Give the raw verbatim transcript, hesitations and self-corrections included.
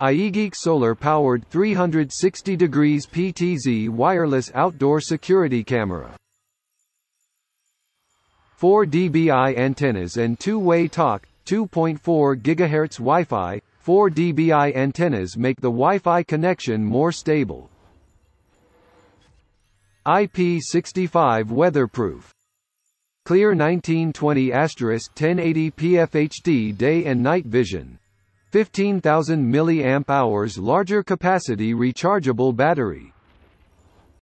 ieGeek solar-powered three sixty degrees P T Z wireless outdoor security camera. four D B I antennas and two-way talk, two point four gigahertz Wi-Fi. four D B I antennas make the Wi-Fi connection more stable. I P sixty-five weatherproof. Clear nineteen twenty by ten eighty p F H D day and night vision. fifteen thousand milliamp hours larger capacity rechargeable battery.